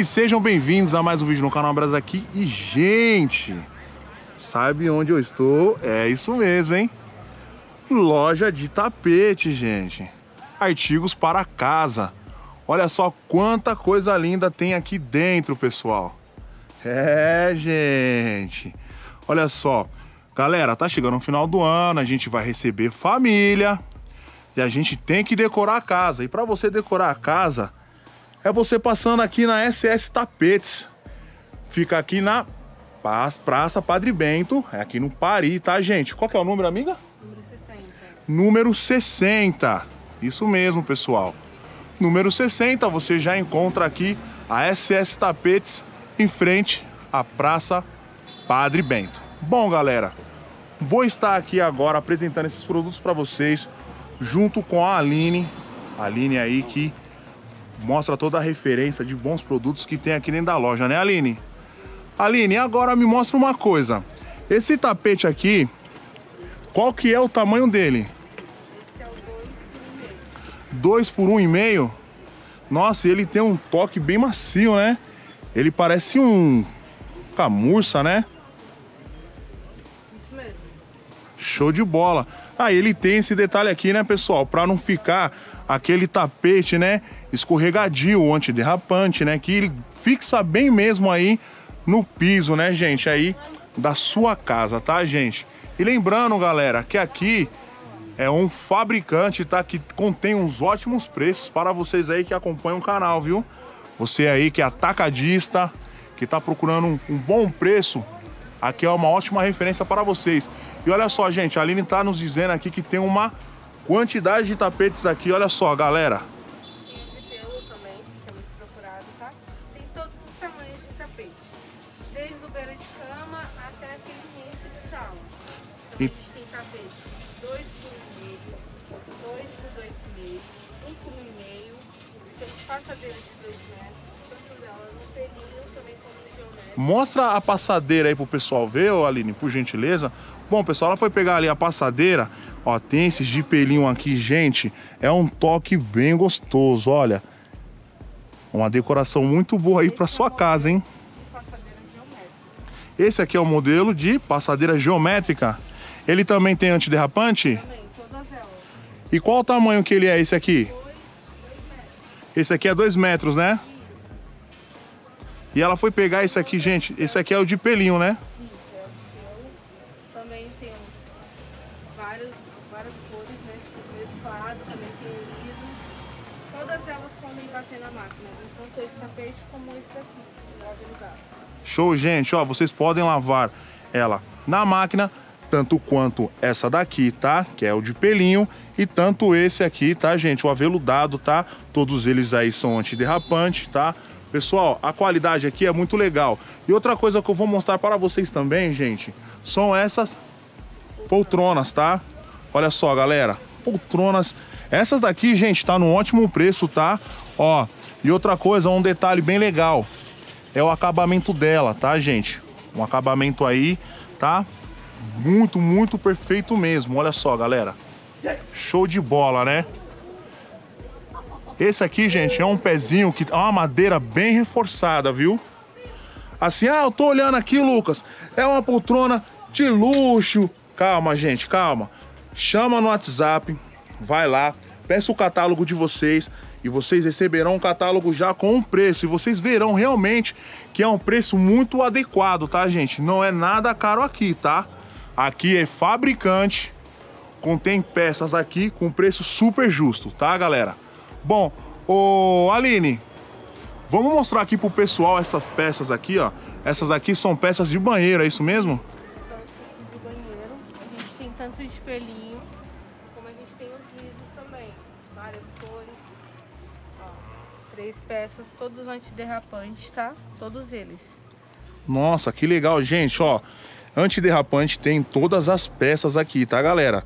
E sejam bem-vindos a mais um vídeo no canal Brás Aqui. E, gente, sabe onde eu estou? É isso mesmo, hein? Loja de tapete, gente. Artigos para casa. Olha só quanta coisa linda tem aqui dentro, pessoal. É, gente. Olha só. Galera, tá chegando o final do ano, a gente vai receber família. E a gente tem que decorar a casa. E para você decorar a casa, é você passando aqui na SS Tapetes. Fica aqui na Praça Padre Bento, é aqui no Pari, tá, gente? Qual que é o número, amiga? Número 60. Isso mesmo, pessoal. Número 60, você já encontra aqui a SS Tapetes em frente à Praça Padre Bento. Bom, galera, vou estar aqui agora apresentando esses produtos para vocês junto com a Aline. A Aline aí que mostra toda a referência de bons produtos que tem aqui dentro da loja, né, Aline? Aline, agora me mostra uma coisa. Esse tapete aqui, qual que é o tamanho dele? 2 por 1,5. Nossa, ele tem um toque bem macio, né? Ele parece um camurça, né? Isso mesmo. Show de bola. Ah, ele tem esse detalhe aqui, né, pessoal? Para não ficar aquele tapete, né, escorregadio, antiderrapante, né? Que ele fixa bem mesmo aí no piso, né, gente? Aí da sua casa, tá, gente? E lembrando, galera, que aqui é um fabricante, tá? Que contém uns ótimos preços para vocês aí que acompanham o canal, viu? Você aí que é atacadista, que tá procurando um bom preço, aqui é uma ótima referência para vocês. E olha só, gente, a Aline tá nos dizendo aqui que tem uma quantidade de tapetes aqui, olha só, galera. Tem o de pelo também, que é muito procurado, tá? Tem todos os tamanhos de tapete, desde o beira de cama até aquele início de sala. Então, a gente tem tapete 2 por 1,5, 2 por 2,5, 1 por 1,5, então a gente passadeira de 2 metros, ela no pelinho, também como geométrico. Mostra a passadeira aí pro pessoal ver, Aline, por gentileza. Bom, pessoal, ela foi pegar ali a passadeira, ó, tem esses de pelinho aqui, gente, é um toque bem gostoso, olha. Uma decoração muito boa aí pra sua casa, hein? Esse aqui é o modelo de passadeira geométrica. Ele também tem antiderrapante? Também, todas elas. E qual o tamanho que ele é, esse aqui? 2 metros. Esse aqui é 2 metros, né? Isso. E ela foi pegar esse aqui, gente. Esse aqui é o de pelinho, né? Isso, é o pelo. Também tem várias cores, né? Do mesmo lado, também tem o liso. Todas elas podem bater na máquina. Então, tanto esse tapete como esse daqui. Show, gente. Ó, vocês podem lavar ela na máquina, tanto quanto essa daqui, tá? Que é o de pelinho, e tanto esse aqui, tá, gente? O aveludado, tá? Todos eles aí são antiderrapantes, tá? Pessoal, a qualidade aqui é muito legal. E outra coisa que eu vou mostrar para vocês também, gente, são essas poltronas, tá? Olha só, galera, poltronas. Essas daqui, gente, tá num ótimo preço, tá? Ó, e outra coisa, um detalhe bem legal, é o acabamento dela, tá, gente? Um acabamento aí, tá? Muito, muito perfeito mesmo. Olha só, galera. Show de bola, né? Esse aqui, gente, é um pezinho que é uma madeira bem reforçada, viu? Assim, ah, eu tô olhando aqui, Lucas, é uma poltrona de luxo. Calma, gente, calma. Chama no WhatsApp, vai lá, peça o catálogo de vocês e vocês receberão um catálogo já com um preço. E vocês verão realmente que é um preço muito adequado, tá, gente? Não é nada caro aqui, tá? Aqui é fabricante, contém peças aqui com preço super justo, tá, galera? Bom, ô Aline, vamos mostrar aqui pro pessoal essas peças aqui, ó. Essas aqui são peças de banheiro, é isso mesmo? São peças de banheiro. A gente tem tanto espelhinho, como a gente tem os lisos também. Várias cores. Ó, 3 peças, todos antiderrapantes, tá? Todos eles. Nossa, que legal, gente, ó. Antiderrapante tem todas as peças aqui, tá, galera?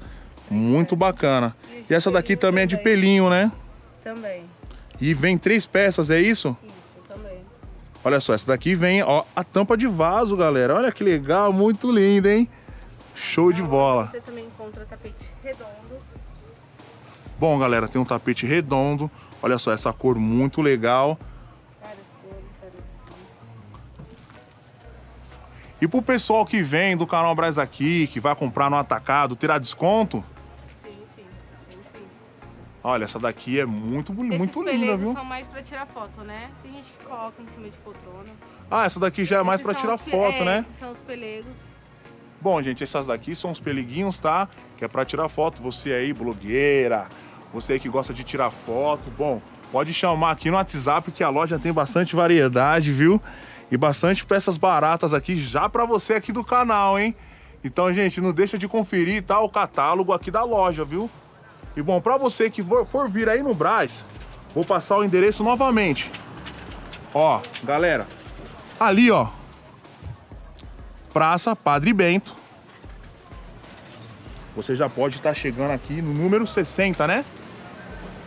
Muito bacana. E essa daqui também é de pelinho, né? Também. E vem 3 peças, é isso? Isso, também. Olha só, essa daqui vem, ó, a tampa de vaso, galera. Olha que legal, muito linda, hein? Show de bola. Você também encontra tapete redondo. Bom, galera, tem um tapete redondo. Olha só, essa cor muito legal. Várias cores, várias E pro pessoal que vem do canal Brás Aqui, que vai comprar no atacado, tirar desconto? Sim. Olha, essa daqui é muito linda, viu? São mais pra tirar foto, né? Tem gente que coloca em cima de poltrona. Ah, essa daqui já é mais pra tirar foto, né? Esses são os pelegos. Bom, gente, essas daqui são os peleguinhos, tá? Que é pra tirar foto. Você aí, blogueira, você aí que gosta de tirar foto, bom, pode chamar aqui no WhatsApp que a loja tem bastante variedade, viu? E bastante peças baratas aqui já pra você aqui do canal, hein? Então, gente, não deixa de conferir, tá? O catálogo aqui da loja, viu? E, bom, pra você que for vir aí no Brás, vou passar o endereço novamente. Ó, galera, ali, ó. Praça Padre Bento. Você já pode estar chegando aqui no número 60, né?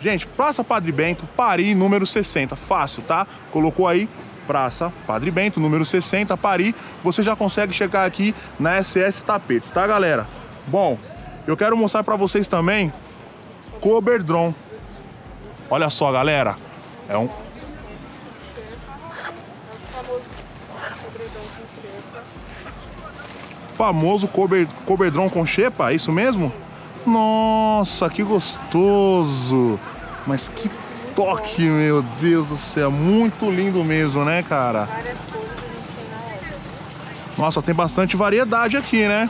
Gente, Praça Padre Bento, Pari, número 60. Fácil, tá? Colocou aí Praça Padre Bento, número 60, Pari. Você já consegue chegar aqui na SS Tapetes, tá, galera? Bom, eu quero mostrar pra vocês também Coberdrom. Olha só, galera. É um... famoso coberdrom com xepa, é isso mesmo? Nossa, que gostoso! Mas que toque, meu Deus do céu! Muito lindo mesmo, né, cara? Nossa, tem bastante variedade aqui, né?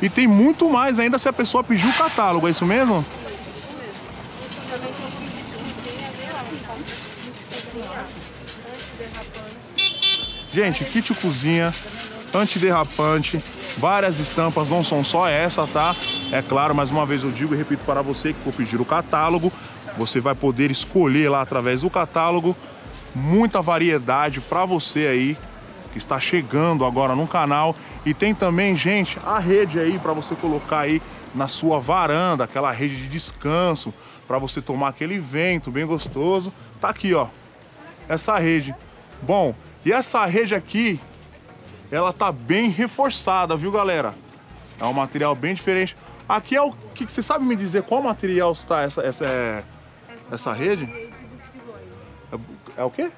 E tem muito mais ainda se a pessoa pedir o catálogo, é isso mesmo? Gente, kit cozinha, antiderrapante, várias estampas, não são só essa, tá? É claro, mais uma vez eu digo e repito para você que for pedir o catálogo, você vai poder escolher lá através do catálogo muita variedade para você aí que está chegando agora no canal. E tem também, gente, a rede aí para você colocar aí na sua varanda, aquela rede de descanso para você tomar aquele vento bem gostoso. Tá aqui, ó, essa rede. Bom, e essa rede aqui, ela tá bem reforçada, viu, galera? É um material bem diferente. Aqui é o que você sabe me dizer qual material está essa rede? É o quê?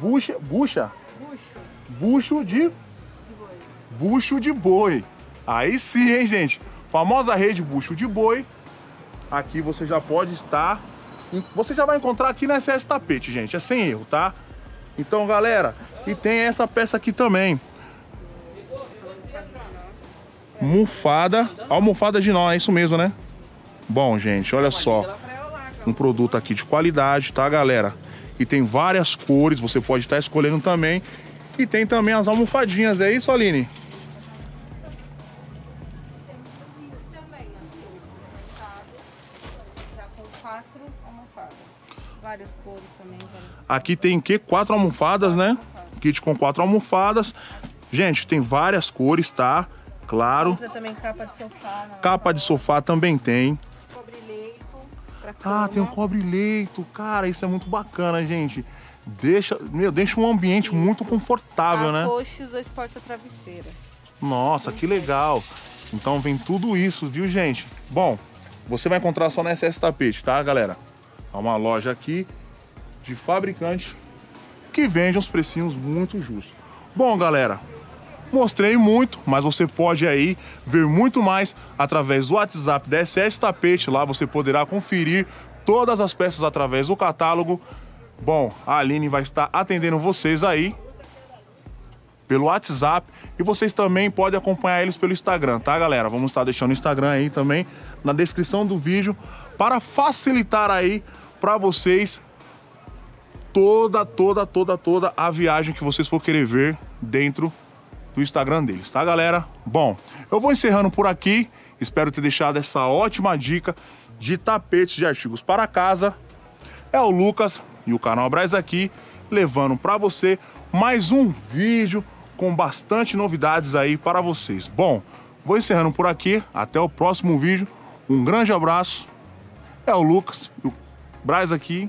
Bucho de boi. Bucho de boi. Aí sim, hein, gente? Famosa rede bucho de boi. Aqui você já pode estar... Você já vai encontrar aqui na SS Tapete, gente. É sem erro, tá? Então, galera, e tem essa peça aqui também. Mufada, almofada de nó, é isso mesmo, né? Bom, gente, olha só. Um produto aqui de qualidade, tá, galera? E tem várias cores, você pode estar escolhendo também. E tem também as almofadinhas, é isso, Aline? Aqui tem que 4 almofadas, né? Kit com 4 almofadas. Gente, tem várias cores, tá? Claro. Também capa de sofá. Capa de sofá também tem. Cobre-leito. Ah, tem um cobre-leito. Cara, isso é muito bacana, gente. Deixa um ambiente muito confortável, né? Colchões, 2 porta-travesseira. Nossa, que legal. Então vem tudo isso, viu, gente? Bom, você vai encontrar só na SS Tapete, tá, galera? É uma loja aqui de fabricante que vende uns precinhos muito justos. Bom, galera, mostrei muito, mas você pode aí ver muito mais através do WhatsApp da SS Tapete. Lá você poderá conferir todas as peças através do catálogo. Bom, a Aline vai estar atendendo vocês aí pelo WhatsApp e vocês também podem acompanhar eles pelo Instagram, tá, galera? Vamos estar deixando o Instagram aí também na descrição do vídeo para facilitar aí para vocês toda a viagem que vocês for querer ver dentro do Instagram deles, tá, galera? Bom, eu vou encerrando por aqui. Espero ter deixado essa ótima dica de tapetes de artigos para casa. É o Lucas e o canal Brás Aqui, levando para você mais um vídeo com bastante novidades aí para vocês. Bom, vou encerrando por aqui. Até o próximo vídeo. Um grande abraço. É o Lucas e o Brás Aqui.